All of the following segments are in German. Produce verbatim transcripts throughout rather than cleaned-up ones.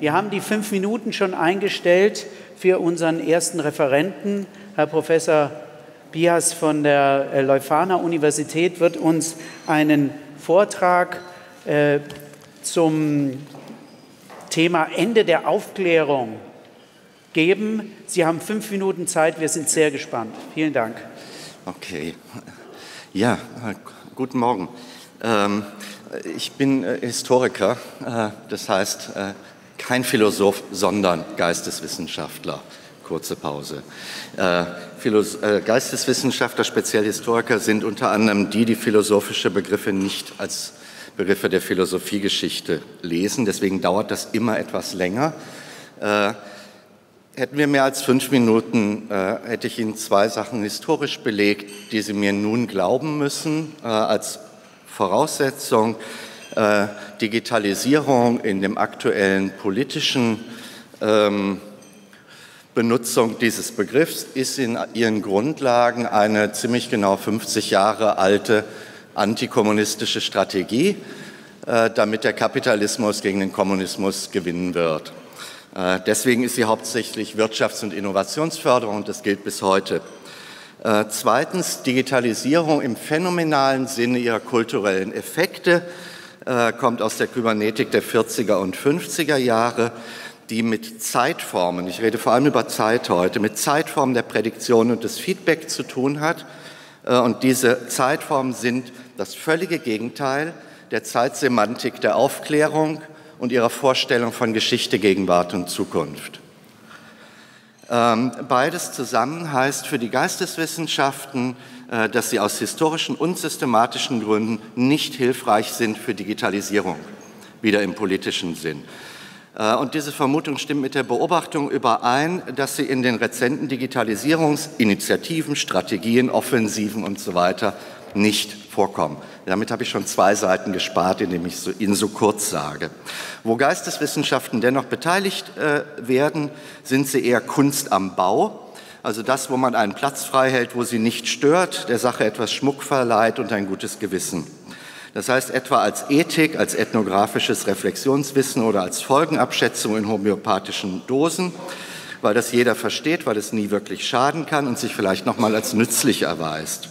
Wir haben die fünf Minuten schon eingestellt für unseren ersten Referenten. Herr Professor Bias von der Leuphana Universität wird uns einen Vortrag äh, zum Thema Ende der Aufklärung geben. Sie haben fünf Minuten Zeit, wir sind sehr gespannt. Vielen Dank. Okay. Ja, guten Morgen. Ähm, ich bin äh, Historiker, äh, das heißt äh, kein Philosoph, sondern Geisteswissenschaftler. Kurze Pause. Äh, Philos- äh, Geisteswissenschaftler, speziell Historiker, sind unter anderem die, die philosophische Begriffe nicht als Begriffe der Philosophiegeschichte lesen. Deswegen dauert das immer etwas länger. Äh, Hätten wir mehr als fünf Minuten, äh, hätte ich Ihnen zwei Sachen historisch belegt, die Sie mir nun glauben müssen, äh, als Voraussetzung. Äh, Digitalisierung in dem aktuellen politischen ähm, Benutzung dieses Begriffs ist in ihren Grundlagen eine ziemlich genau fünfzig Jahre alte antikommunistische Strategie, äh, damit der Kapitalismus gegen den Kommunismus gewinnen wird. Deswegen ist sie hauptsächlich Wirtschafts- und Innovationsförderung und das gilt bis heute. Zweitens, Digitalisierung im phänomenalen Sinne ihrer kulturellen Effekte kommt aus der Kybernetik der vierziger und fünfziger Jahre, die mit Zeitformen, ich rede vor allem über Zeit heute, mit Zeitformen der Prädiktion und des Feedback zu tun hat. Und diese Zeitformen sind das völlige Gegenteil der Zeitsemantik der Aufklärung und ihrer Vorstellung von Geschichte, Gegenwart und Zukunft. Ähm, beides zusammen heißt für die Geisteswissenschaften, äh, dass sie aus historischen und systematischen Gründen nicht hilfreich sind für Digitalisierung, wieder im politischen Sinn. Äh, und diese Vermutung stimmt mit der Beobachtung überein, dass sie in den rezenten Digitalisierungsinitiativen, Strategien, Offensiven und so weiter nicht vorkommen. Damit habe ich schon zwei Seiten gespart, indem ich so, Ihnen so kurz sage. Wo Geisteswissenschaften dennoch beteiligt äh, werden, sind sie eher Kunst am Bau, also das, wo man einen Platz frei hält, wo sie nicht stört, der Sache etwas Schmuck verleiht und ein gutes Gewissen. Das heißt etwa als Ethik, als ethnografisches Reflexionswissen oder als Folgenabschätzung in homöopathischen Dosen, weil das jeder versteht, weil es nie wirklich schaden kann und sich vielleicht nochmal als nützlich erweist.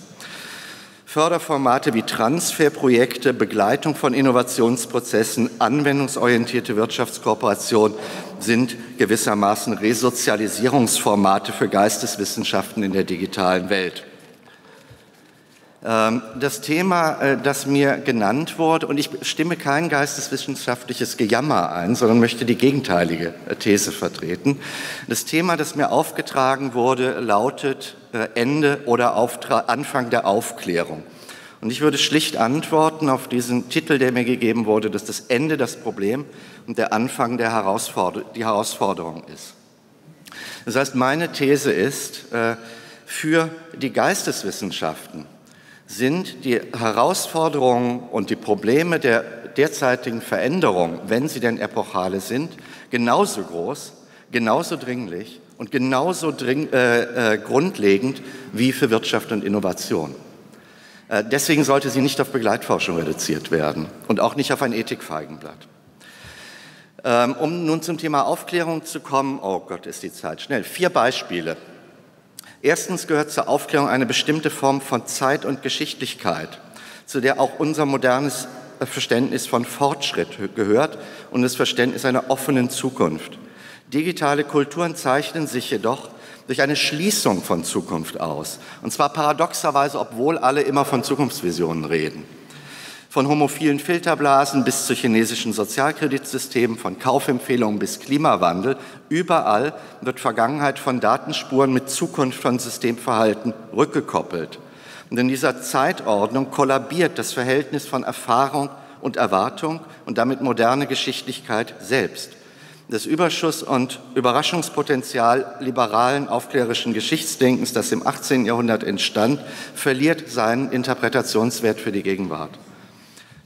Förderformate wie Transferprojekte, Begleitung von Innovationsprozessen, anwendungsorientierte Wirtschaftskooperation sind gewissermaßen Resozialisierungsformate für Geisteswissenschaften in der digitalen Welt. Das Thema, das mir genannt wurde, und ich stimme kein geisteswissenschaftliches Gejammer ein, sondern möchte die gegenteilige These vertreten. Das Thema, das mir aufgetragen wurde, lautet Ende oder Anfang der Aufklärung. Und ich würde schlicht antworten auf diesen Titel, der mir gegeben wurde, dass das Ende das Problem und der Anfang der Herausforder- die Herausforderung ist. Das heißt, meine These ist, für die Geisteswissenschaften sind die Herausforderungen und die Probleme der derzeitigen Veränderung, wenn sie denn epochale sind, genauso groß, genauso dringlich und genauso dring, äh, äh, grundlegend wie für Wirtschaft und Innovation. Äh, deswegen sollte sie nicht auf Begleitforschung reduziert werden und auch nicht auf ein Ethikfeigenblatt. Ähm, um nun zum Thema Aufklärung zu kommen, oh Gott, ist die Zeit schnell, vier Beispiele. Erstens gehört zur Aufklärung eine bestimmte Form von Zeit und Geschichtlichkeit, zu der auch unser modernes Verständnis von Fortschritt gehört und das Verständnis einer offenen Zukunft. Digitale Kulturen zeichnen sich jedoch durch eine Schließung von Zukunft aus. Und zwar paradoxerweise, obwohl alle immer von Zukunftsvisionen reden. Von homophilen Filterblasen bis zu chinesischen Sozialkreditsystemen, von Kaufempfehlungen bis Klimawandel, überall wird Vergangenheit von Datenspuren mit Zukunft von Systemverhalten rückgekoppelt. Und in dieser Zeitordnung kollabiert das Verhältnis von Erfahrung und Erwartung und damit moderne Geschichtlichkeit selbst. Das Überschuss- und Überraschungspotenzial liberalen aufklärerischen Geschichtsdenkens, das im achtzehnten Jahrhundert entstand, verliert seinen Interpretationswert für die Gegenwart.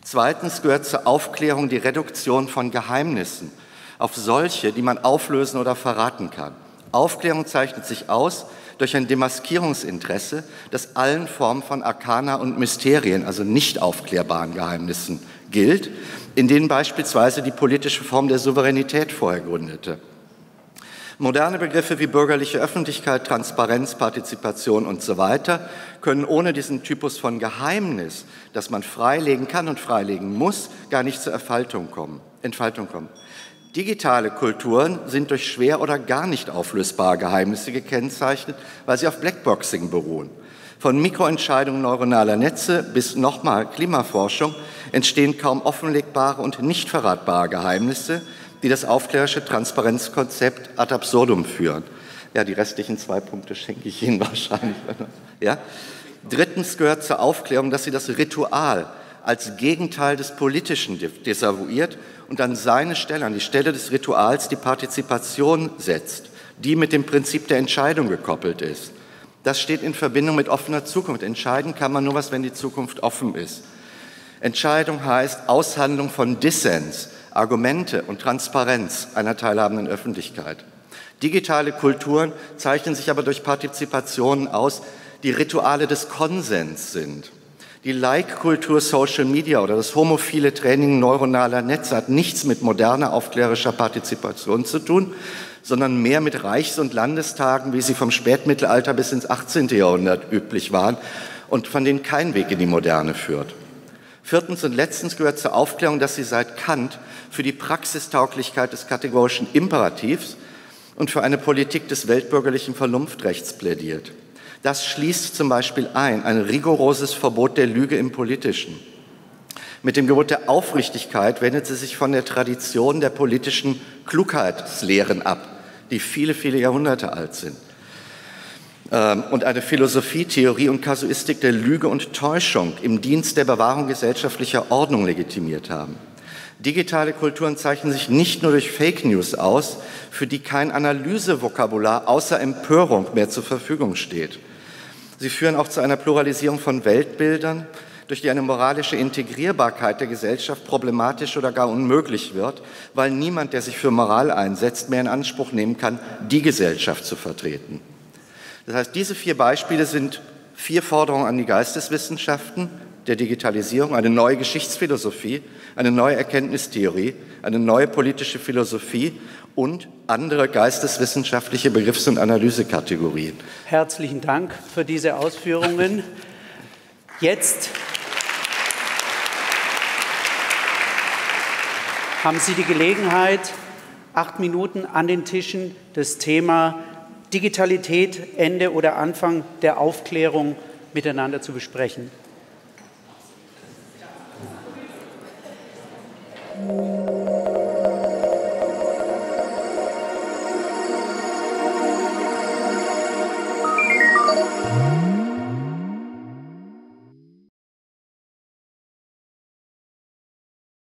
Zweitens gehört zur Aufklärung die Reduktion von Geheimnissen auf solche, die man auflösen oder verraten kann. Aufklärung zeichnet sich aus durch ein Demaskierungsinteresse, das allen Formen von Arkana und Mysterien, also nicht aufklärbaren Geheimnissen, gilt, in denen beispielsweise die politische Form der Souveränität vorher gründete. Moderne Begriffe wie bürgerliche Öffentlichkeit, Transparenz, Partizipation und so weiter können ohne diesen Typus von Geheimnis, das man freilegen kann und freilegen muss, gar nicht zur Entfaltung kommen. Entfaltung kommen. Digitale Kulturen sind durch schwer oder gar nicht auflösbare Geheimnisse gekennzeichnet, weil sie auf Blackboxing beruhen. Von Mikroentscheidungen neuronaler Netze bis nochmal Klimaforschung entstehen kaum offenlegbare und nicht verratbare Geheimnisse, die das aufklärische Transparenzkonzept ad absurdum führen. Ja, die restlichen zwei Punkte schenke ich Ihnen wahrscheinlich. Ja? Drittens gehört zur Aufklärung, dass sie das Ritual als Gegenteil des Politischen desavouiert und an seine Stelle, an die Stelle des Rituals, die Partizipation setzt, die mit dem Prinzip der Entscheidung gekoppelt ist. Das steht in Verbindung mit offener Zukunft. Entscheiden kann man nur was, wenn die Zukunft offen ist. Entscheidung heißt Aushandlung von Dissens, Argumente und Transparenz einer teilhabenden Öffentlichkeit. Digitale Kulturen zeichnen sich aber durch Partizipationen aus, die Rituale des Konsens sind. Die Like-Kultur Social Media oder das homophile Training neuronaler Netze hat nichts mit moderner aufklärischer Partizipation zu tun, sondern mehr mit Reichs- und Landestagen, wie sie vom Spätmittelalter bis ins achtzehnte Jahrhundert üblich waren und von denen kein Weg in die Moderne führt. Viertens und letztens gehört zur Aufklärung, dass sie seit Kant für die Praxistauglichkeit des kategorischen Imperativs und für eine Politik des weltbürgerlichen Vernunftrechts plädiert. Das schließt zum Beispiel ein, ein rigoroses Verbot der Lüge im Politischen. Mit dem Gebot der Aufrichtigkeit wendet sie sich von der Tradition der politischen Klugheitslehren ab, die viele, viele Jahrhunderte alt sind. Und eine Philosophie, Theorie und Kasuistik der Lüge und Täuschung im Dienst der Bewahrung gesellschaftlicher Ordnung legitimiert haben. Digitale Kulturen zeichnen sich nicht nur durch Fake News aus, für die kein Analysevokabular außer Empörung mehr zur Verfügung steht. Sie führen auch zu einer Pluralisierung von Weltbildern, durch die eine moralische Integrierbarkeit der Gesellschaft problematisch oder gar unmöglich wird, weil niemand, der sich für Moral einsetzt, mehr in Anspruch nehmen kann, die Gesellschaft zu vertreten. Das heißt, diese vier Beispiele sind vier Forderungen an die Geisteswissenschaften, der Digitalisierung, eine neue Geschichtsphilosophie, eine neue Erkenntnistheorie, eine neue politische Philosophie und andere geisteswissenschaftliche Begriffs- und Analysekategorien. Herzlichen Dank für diese Ausführungen. Jetzt haben Sie die Gelegenheit, acht Minuten an den Tischen das Thema Digitalität, Ende oder Anfang der Aufklärung miteinander zu besprechen.